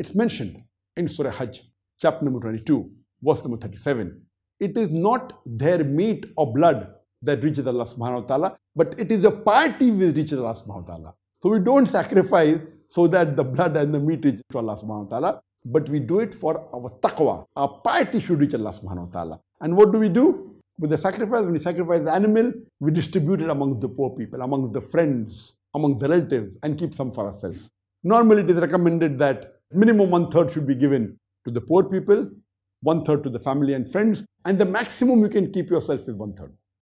It's mentioned in Surah Hajj, chapter number 22, verse number 37. It is not their meat or blood that reaches Allah subhanahu wa ta'ala, but it is a piety which reaches Allah subhanahu wa ta'ala. So we don't sacrifice so that the blood and the meat reach to Allah subhanahu wa ta'ala, but we do it for our taqwa. Our piety should reach Allah subhanahu wa ta'ala. And what do? With the sacrifice, when we sacrifice the animal, we distribute it amongst the poor people, amongst the friends, amongst the relatives, and keep some for ourselves. Normally it is recommended that minimum 1/3 should be given to the poor people, 1/3 to the family and friends, and the maximum you can keep yourself is 1/3.